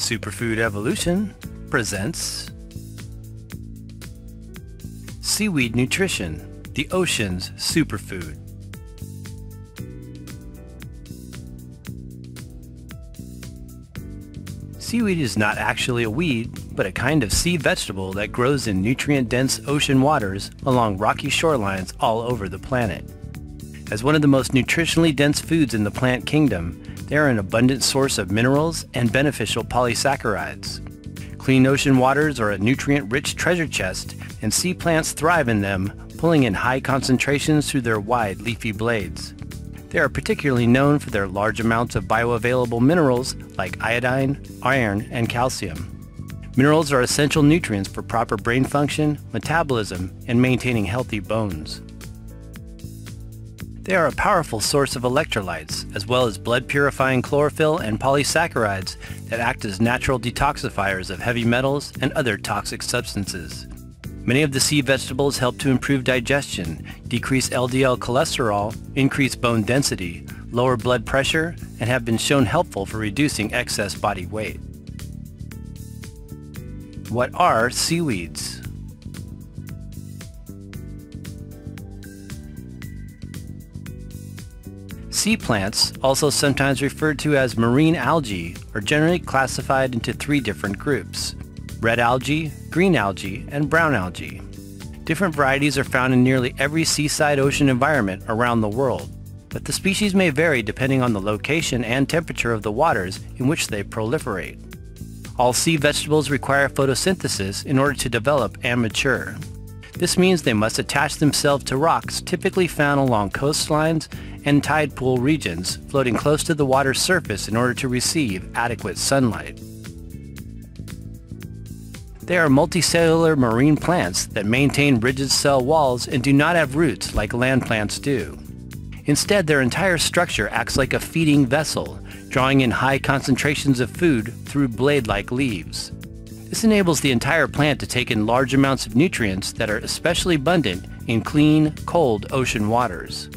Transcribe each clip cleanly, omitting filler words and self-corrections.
Superfood Evolution presents Seaweed Nutrition, the Ocean's Superfood. Seaweed is not actually a weed, but a kind of sea vegetable that grows in nutrient-dense ocean waters along rocky shorelines all over the planet. As one of the most nutritionally dense foods in the plant kingdom, they are an abundant source of minerals and beneficial polysaccharides. Clean ocean waters are a nutrient-rich treasure chest, and sea plants thrive in them, pulling in high concentrations through their wide leafy blades. They are particularly known for their large amounts of bioavailable minerals like iodine, iron, and calcium. Minerals are essential nutrients for proper brain function, metabolism, and maintaining healthy bones. They are a powerful source of electrolytes, as well as blood-purifying chlorophyll and polysaccharides that act as natural detoxifiers of heavy metals and other toxic substances. Many of the sea vegetables help to improve digestion, decrease LDL cholesterol, increase bone density, lower blood pressure, and have been shown helpful for reducing excess body weight. What are seaweeds? Sea plants, also sometimes referred to as marine algae, are generally classified into three different groups: red algae, green algae, and brown algae. Different varieties are found in nearly every seaside ocean environment around the world, but the species may vary depending on the location and temperature of the waters in which they proliferate. All sea vegetables require photosynthesis in order to develop and mature. This means they must attach themselves to rocks typically found along coastlines and tide pool regions, floating close to the water's surface in order to receive adequate sunlight. They are multicellular marine plants that maintain rigid cell walls and do not have roots like land plants do. Instead, their entire structure acts like a feeding vessel, drawing in high concentrations of food through blade-like leaves. This enables the entire plant to take in large amounts of nutrients that are especially abundant in clean, cold ocean waters.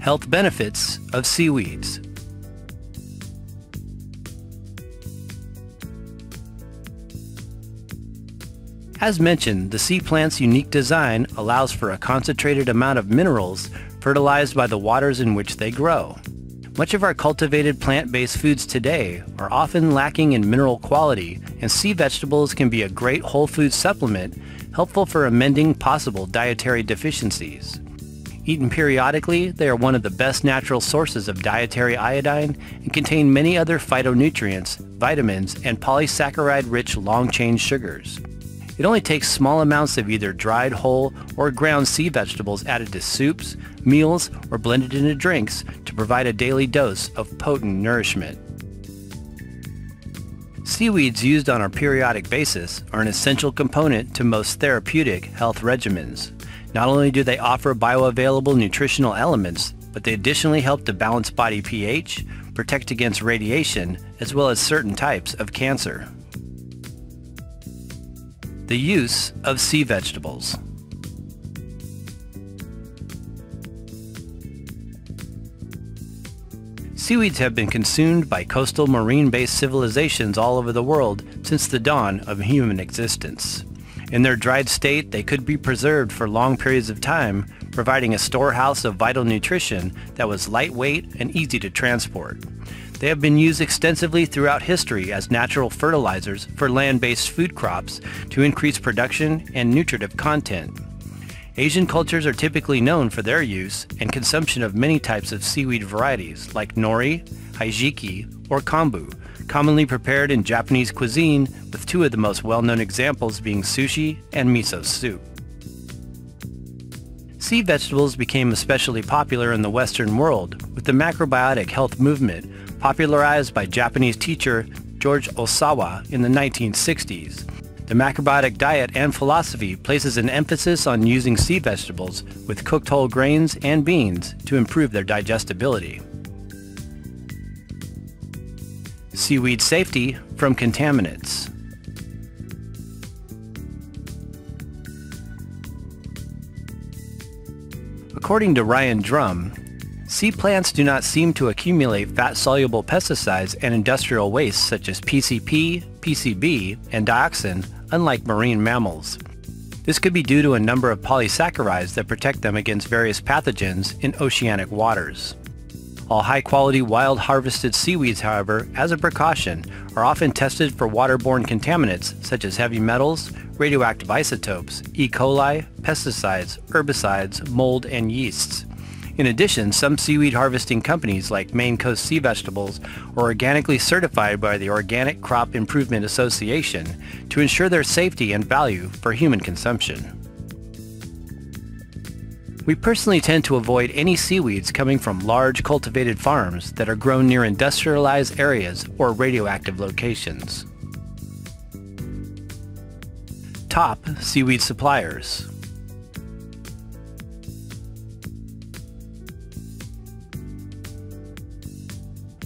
Health benefits of seaweeds. As mentioned, the sea plant's unique design allows for a concentrated amount of minerals fertilized by the waters in which they grow. Much of our cultivated plant-based foods today are often lacking in mineral quality, and sea vegetables can be a great whole food supplement, helpful for amending possible dietary deficiencies. Eaten periodically, they are one of the best natural sources of dietary iodine and contain many other phytonutrients, vitamins, and polysaccharide-rich long-chain sugars. It only takes small amounts of either dried whole or ground sea vegetables added to soups, meals, or blended into drinks to provide a daily dose of potent nourishment. Seaweeds used on a periodic basis are an essential component to most therapeutic health regimens. Not only do they offer bioavailable nutritional elements, but they additionally help to balance body pH, protect against radiation, as well as certain types of cancer. The use of sea vegetables. Seaweeds have been consumed by coastal marine-based civilizations all over the world since the dawn of human existence. In their dried state, they could be preserved for long periods of time, providing a storehouse of vital nutrition that was lightweight and easy to transport. They have been used extensively throughout history as natural fertilizers for land-based food crops to increase production and nutritive content. Asian cultures are typically known for their use and consumption of many types of seaweed varieties like nori, haijiki, or kombu, commonly prepared in Japanese cuisine, with two of the most well-known examples being sushi and miso soup. Sea vegetables became especially popular in the Western world with the macrobiotic health movement, popularized by Japanese teacher George Ohsawa in the 1960s. The macrobiotic diet and philosophy places an emphasis on using sea vegetables with cooked whole grains and beans to improve their digestibility. Seaweed safety from contaminants. According to Ryan Drum, Sea plants do not seem to accumulate fat-soluble pesticides and industrial wastes such as PCP, PCB, and dioxin, unlike marine mammals. This could be due to a number of polysaccharides that protect them against various pathogens in oceanic waters. All high-quality wild harvested seaweeds, however, as a precaution, are often tested for waterborne contaminants such as heavy metals, radioactive isotopes, E. coli, pesticides, herbicides, mold, and yeasts. In addition, some seaweed harvesting companies like Maine Coast Sea Vegetables are organically certified by the Organic Crop Improvement Association to ensure their safety and value for human consumption. We personally tend to avoid any seaweeds coming from large cultivated farms that are grown near industrialized areas or radioactive locations. Top seaweed suppliers.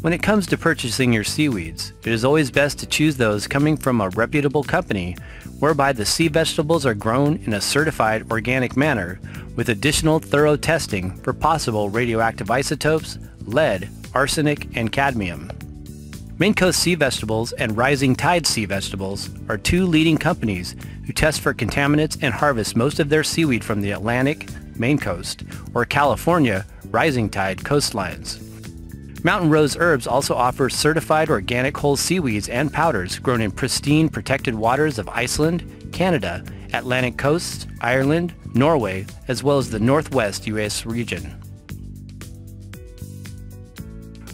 When it comes to purchasing your seaweeds, it is always best to choose those coming from a reputable company whereby the sea vegetables are grown in a certified organic manner with additional thorough testing for possible radioactive isotopes, lead, arsenic, and cadmium. Maine Coast Sea Vegetables and Rising Tide Sea Vegetables are two leading companies who test for contaminants and harvest most of their seaweed from the Atlantic, Maine Coast, or California, Rising Tide coastlines. Mountain Rose Herbs also offers certified organic whole seaweeds and powders grown in pristine protected waters of Iceland, Canada, Atlantic coasts, Ireland, Norway, as well as the Northwest U.S. region.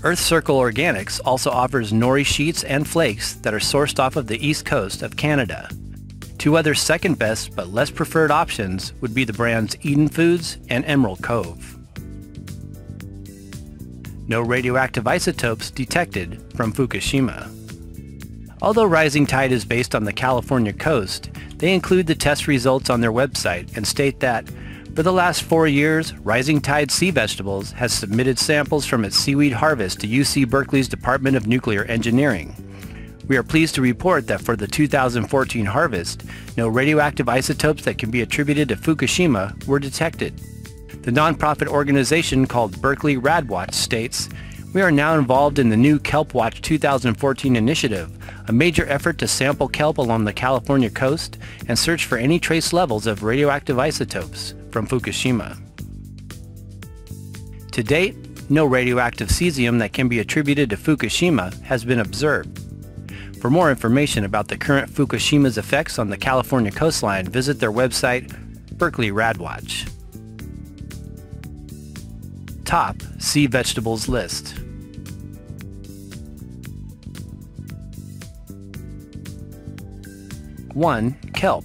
Earth Circle Organics also offers nori sheets and flakes that are sourced off of the east coast of Canada. Two other second best but less preferred options would be the brands Eden Foods and Emerald Cove. No radioactive isotopes detected from Fukushima. Although Rising Tide is based on the California coast, they include the test results on their website and state that, for the last 4 years, Rising Tide Sea Vegetables has submitted samples from its seaweed harvest to UC Berkeley's Department of Nuclear Engineering. We are pleased to report that for the 2014 harvest, no radioactive isotopes that can be attributed to Fukushima were detected. The nonprofit organization called Berkeley RadWatch states, "We are now involved in the new Kelp Watch 2014 initiative, a major effort to sample kelp along the California coast and search for any trace levels of radioactive isotopes from Fukushima." To date, no radioactive cesium that can be attributed to Fukushima has been observed. For more information about the current Fukushima's effects on the California coastline, visit their website, Berkeley RadWatch. Top sea vegetables list. One, kelp.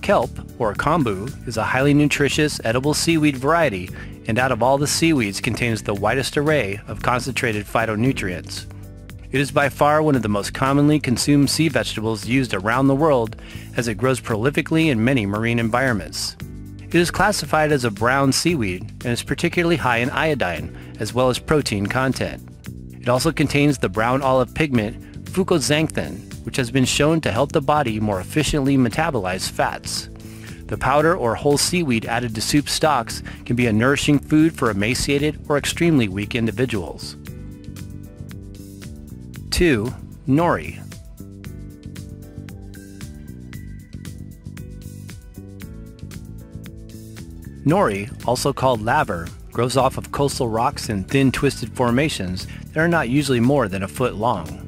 Kelp, or kombu, is a highly nutritious edible seaweed variety, and out of all the seaweeds contains the widest array of concentrated phytonutrients. It is by far one of the most commonly consumed sea vegetables used around the world, as it grows prolifically in many marine environments. It is classified as a brown seaweed and is particularly high in iodine, as well as protein content. It also contains the brown olive pigment fucoxanthin, which has been shown to help the body more efficiently metabolize fats. The powder or whole seaweed added to soup stocks can be a nourishing food for emaciated or extremely weak individuals. 2. Nori. Nori, also called laver, grows off of coastal rocks in thin twisted formations that are not usually more than a foot long.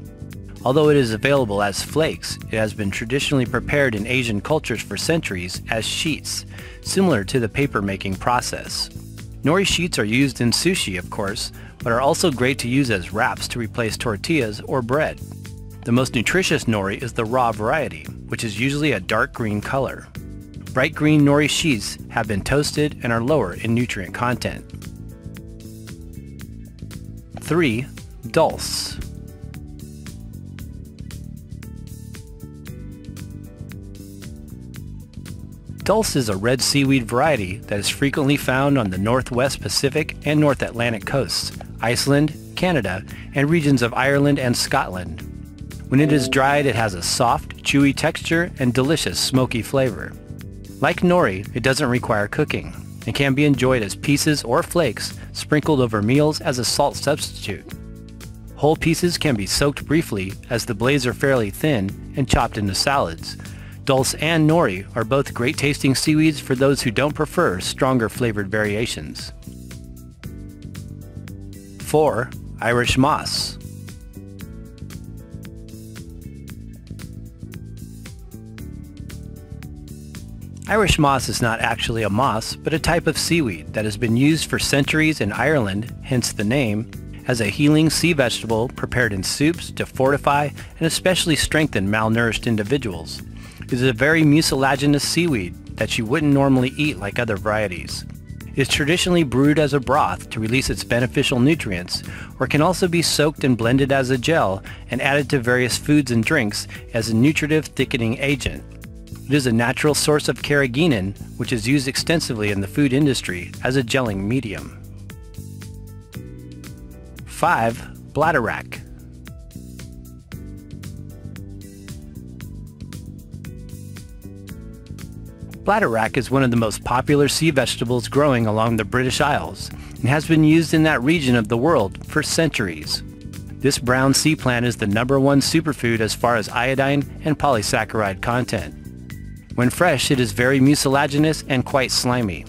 Although it is available as flakes, it has been traditionally prepared in Asian cultures for centuries as sheets, similar to the paper-making process. Nori sheets are used in sushi, of course, but are also great to use as wraps to replace tortillas or bread. The most nutritious nori is the raw variety, which is usually a dark green color. Bright green nori sheets have been toasted and are lower in nutrient content. 3. Dulse. Dulse is a red seaweed variety that is frequently found on the Northwest Pacific and North Atlantic coasts, Iceland, Canada, and regions of Ireland and Scotland. When it is dried, it has a soft, chewy texture and delicious smoky flavor. Like nori, it doesn't require cooking and can be enjoyed as pieces or flakes sprinkled over meals as a salt substitute. Whole pieces can be soaked briefly as the blades are fairly thin and chopped into salads. Dulse and nori are both great tasting seaweeds for those who don't prefer stronger flavored variations. 4. Irish moss. Irish moss is not actually a moss, but a type of seaweed that has been used for centuries in Ireland, hence the name, as a healing sea vegetable prepared in soups to fortify and especially strengthen malnourished individuals. It is a very mucilaginous seaweed that you wouldn't normally eat like other varieties. It is traditionally brewed as a broth to release its beneficial nutrients, or can also be soaked and blended as a gel and added to various foods and drinks as a nutritive thickening agent. It is a natural source of carrageenan, which is used extensively in the food industry as a gelling medium. 5. Bladderwrack. Bladderwrack is one of the most popular sea vegetables growing along the British Isles and has been used in that region of the world for centuries. This brown sea plant is the #1 superfood as far as iodine and polysaccharide content. When fresh, it is very mucilaginous and quite slimy.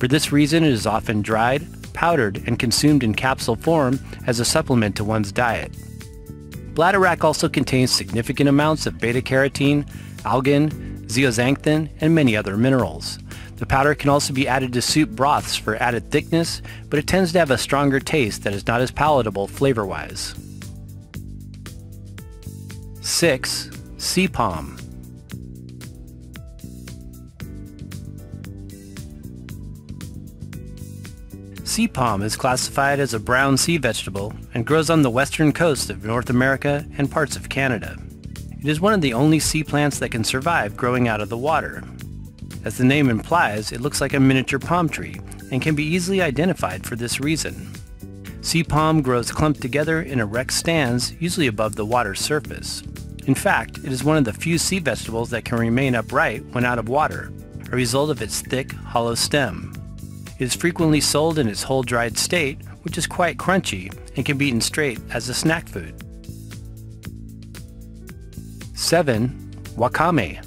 For this reason, it is often dried, powdered, and consumed in capsule form as a supplement to one's diet. Bladderwrack also contains significant amounts of beta-carotene, algin, zeaxanthin, and many other minerals. The powder can also be added to soup broths for added thickness, but it tends to have a stronger taste that is not as palatable flavor-wise. 6. Sea palm. Sea palm is classified as a brown sea vegetable and grows on the western coast of North America and parts of Canada. It is one of the only sea plants that can survive growing out of the water. As the name implies, it looks like a miniature palm tree and can be easily identified for this reason. Sea palm grows clumped together in erect stands, usually above the water's surface. In fact, it is one of the few sea vegetables that can remain upright when out of water, a result of its thick, hollow stem. It is frequently sold in its whole dried state, which is quite crunchy and can be eaten straight as a snack food. 7. Wakame.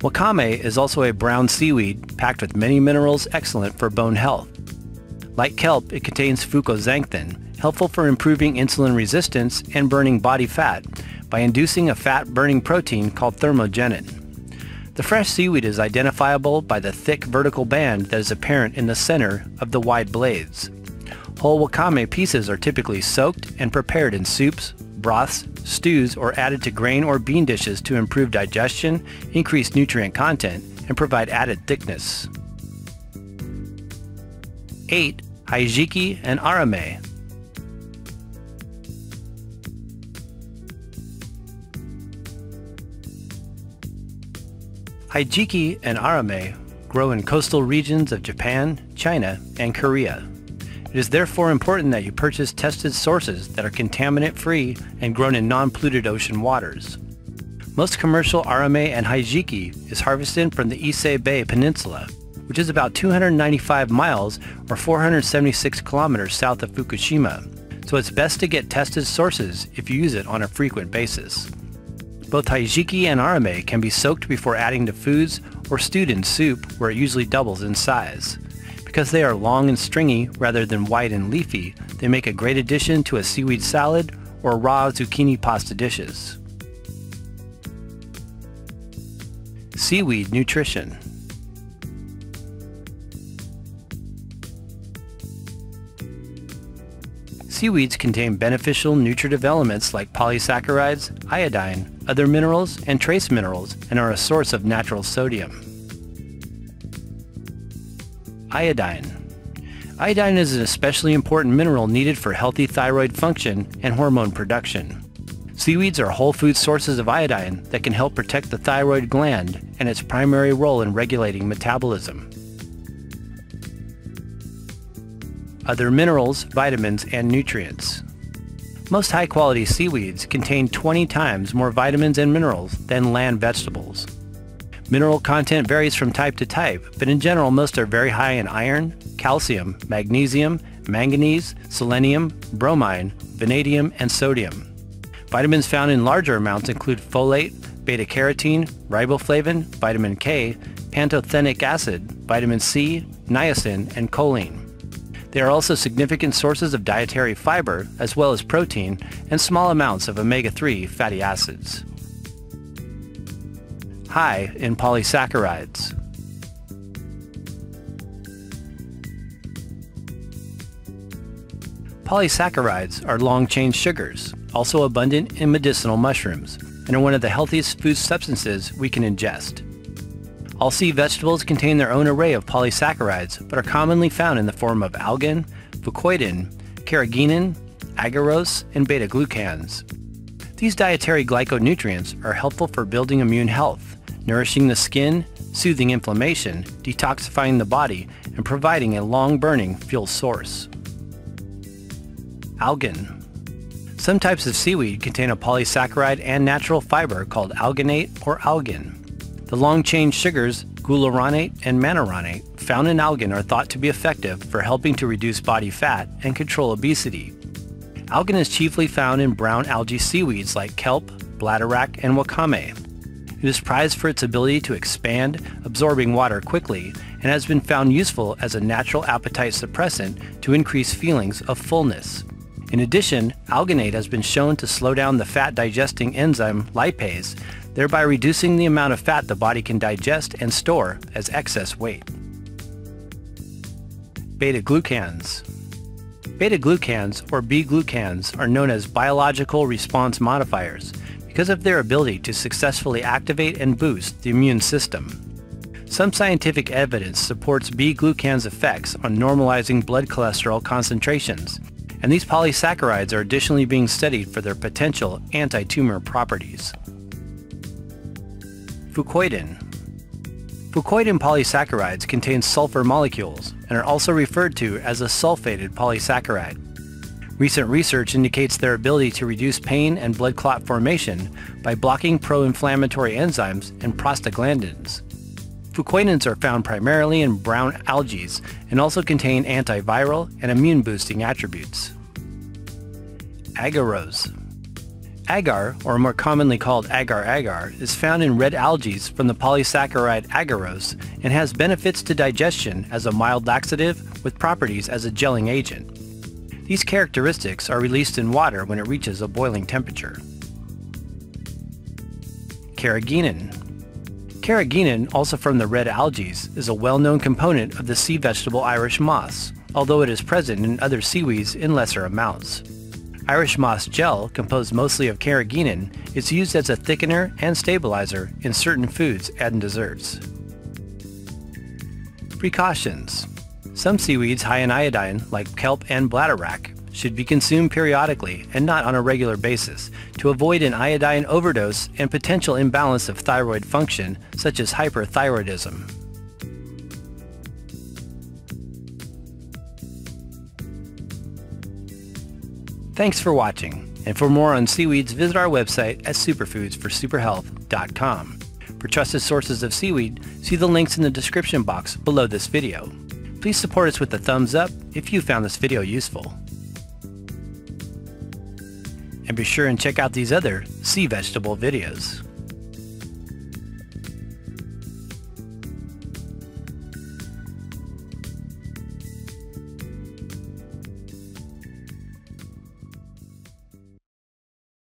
Wakame is also a brown seaweed packed with many minerals excellent for bone health. Like kelp, it contains fucoxanthin, helpful for improving insulin resistance and burning body fat, by inducing a fat-burning protein called thermogenin. The fresh seaweed is identifiable by the thick vertical band that is apparent in the center of the wide blades. Whole wakame pieces are typically soaked and prepared in soups, broths, stews, or added to grain or bean dishes to improve digestion, increase nutrient content, and provide added thickness. 8. Aijiki and arame. Aijiki and arame grow in coastal regions of Japan, China, and Korea. It is therefore important that you purchase tested sources that are contaminant-free and grown in non-polluted ocean waters. Most commercial arame and aijiki is harvested from the Ise Bay Peninsula, which is about 295 miles or 476 kilometers south of Fukushima, so it's best to get tested sources if you use it on a frequent basis. Both aijiki and arame can be soaked before adding to foods or stewed in soup, where it usually doubles in size. Because they are long and stringy rather than wide and leafy, they make a great addition to a seaweed salad or raw zucchini pasta dishes. Seaweed nutrition. Seaweeds contain beneficial nutritive elements like polysaccharides, iodine, other minerals, and trace minerals, and are a source of natural sodium. Iodine. Iodine is an especially important mineral needed for healthy thyroid function and hormone production. Seaweeds are whole food sources of iodine that can help protect the thyroid gland and its primary role in regulating metabolism. Other minerals, vitamins, and nutrients. Most high-quality seaweeds contain 20 times more vitamins and minerals than land vegetables. Mineral content varies from type to type, but in general most are very high in iron, calcium, magnesium, manganese, selenium, bromine, vanadium, and sodium. Vitamins found in larger amounts include folate, beta-carotene, riboflavin, vitamin K, pantothenic acid, vitamin C, niacin, and choline. They are also significant sources of dietary fiber, as well as protein, and small amounts of omega-3 fatty acids. High in polysaccharides. Polysaccharides are long-chain sugars, also abundant in medicinal mushrooms, and are one of the healthiest food substances we can ingest. All sea vegetables contain their own array of polysaccharides, but are commonly found in the form of algin, fucoidin, carrageenan, agarose, and beta-glucans. These dietary glyconutrients are helpful for building immune health, nourishing the skin, soothing inflammation, detoxifying the body, and providing a long-burning fuel source. Algin. Some types of seaweed contain a polysaccharide and natural fiber called alginate or algin. The long-chain sugars glucuronate and mannouronate found in algin are thought to be effective for helping to reduce body fat and control obesity. Algin is chiefly found in brown algae seaweeds like kelp, bladderwrack, and wakame. It is prized for its ability to expand, absorbing water quickly, and has been found useful as a natural appetite suppressant to increase feelings of fullness. In addition, alginate has been shown to slow down the fat-digesting enzyme lipase, thereby reducing the amount of fat the body can digest and store as excess weight. Beta-glucans. Beta-glucans, or B-glucans, are known as biological response modifiers because of their ability to successfully activate and boost the immune system. Some scientific evidence supports B-glucans' effects on normalizing blood cholesterol concentrations, and these polysaccharides are additionally being studied for their potential anti-tumor properties. Fucoidin. Fucoidin polysaccharides contain sulfur molecules and are also referred to as a sulfated polysaccharide. Recent research indicates their ability to reduce pain and blood clot formation by blocking pro-inflammatory enzymes and prostaglandins. Fucoidins are found primarily in brown algae and also contain antiviral and immune-boosting attributes. Agarose. Agar, or more commonly called agar-agar, is found in red algae from the polysaccharide agarose and has benefits to digestion as a mild laxative with properties as a gelling agent. These characteristics are released in water when it reaches a boiling temperature. Carrageenan. Carrageenan, also from the red algae, is a well-known component of the sea vegetable Irish moss, although it is present in other seaweeds in lesser amounts. Irish moss gel, composed mostly of carrageenan, is used as a thickener and stabilizer in certain foods and desserts. Precautions. Some seaweeds high in iodine, like kelp and bladderwrack, should be consumed periodically and not on a regular basis to avoid an iodine overdose and potential imbalance of thyroid function, such as hyperthyroidism. Thanks for watching, and for more on seaweeds, visit our website at superfoodsforsuperhealth.com. For trusted sources of seaweed, see the links in the description box below this video. Please support us with a thumbs up if you found this video useful. And be sure and check out these other sea vegetable videos.